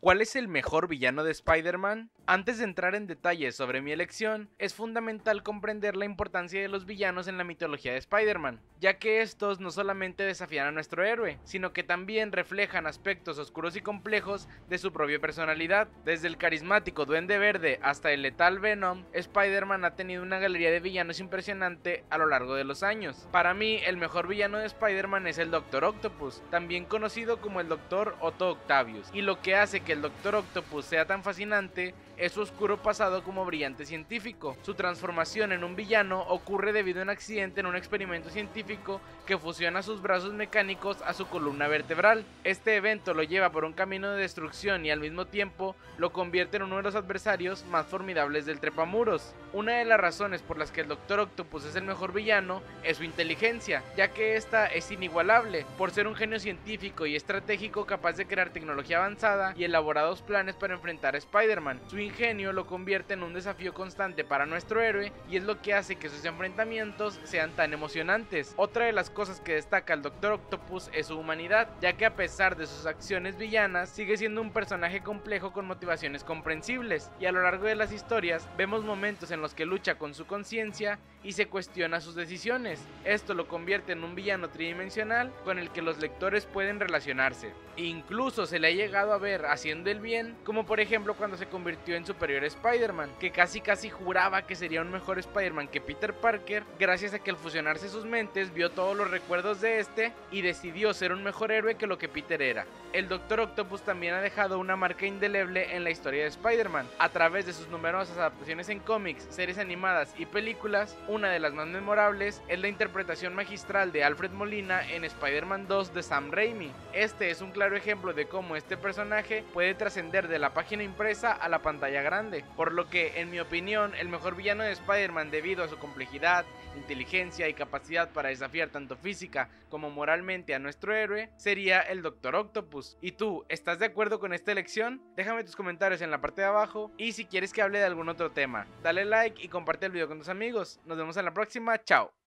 ¿Cuál es el mejor villano de Spider-Man? Antes de entrar en detalles sobre mi elección, es fundamental comprender la importancia de los villanos en la mitología de Spider-Man, ya que estos no solamente desafían a nuestro héroe, sino que también reflejan aspectos oscuros y complejos de su propia personalidad. Desde el carismático Duende Verde hasta el letal Venom, Spider-Man ha tenido una galería de villanos impresionante a lo largo de los años. Para mí, el mejor villano de Spider-Man es el Doctor Octopus, también conocido como el Doctor Otto Octavius, y lo que hace que el Doctor Octopus sea tan fascinante es su oscuro pasado como brillante científico. Su transformación en un villano ocurre debido a un accidente en un experimento científico que fusiona sus brazos mecánicos a su columna vertebral. Este evento lo lleva por un camino de destrucción y al mismo tiempo lo convierte en uno de los adversarios más formidables del trepamuros. Una de las razones por las que el Doctor Octopus es el mejor villano es su inteligencia, ya que esta es inigualable por ser un genio científico y estratégico capaz de crear tecnología avanzada y elaborados planes para enfrentar a Spider-Man. Su ingenio lo convierte en un desafío constante para nuestro héroe y es lo que hace que sus enfrentamientos sean tan emocionantes. Otra de las cosas que destaca el Doctor Octopus es su humanidad, ya que a pesar de sus acciones villanas, sigue siendo un personaje complejo con motivaciones comprensibles, y a lo largo de las historias vemos momentos en los que lucha con su conciencia y se cuestiona sus decisiones. Esto lo convierte en un villano tridimensional con el que los lectores pueden relacionarse. Incluso se le ha llegado a ver haciendo el bien, como por ejemplo cuando se convirtió en Superior Spider-Man, que casi juraba que sería un mejor Spider-Man que Peter Parker, gracias a que al fusionarse sus mentes vio todos los recuerdos de este y decidió ser un mejor héroe que lo que Peter era. El Doctor Octopus también ha dejado una marca indeleble en la historia de Spider-Man, a través de sus numerosas adaptaciones en cómics, series animadas y películas. Una de las más memorables es la interpretación magistral de Alfred Molina en Spider-Man 2 de Sam Raimi. Este es un claro ejemplo de cómo este personaje puede trascender de la página impresa a la pantalla grande, por lo que en mi opinión el mejor villano de Spider-Man, debido a su complejidad, inteligencia y capacidad para desafiar tanto física como moralmente a nuestro héroe, sería el Doctor Octopus. ¿Y tú, estás de acuerdo con esta elección? Déjame tus comentarios en la parte de abajo y si quieres que hable de algún otro tema, dale like y comparte el video con tus amigos. Nos vemos en la próxima, chao.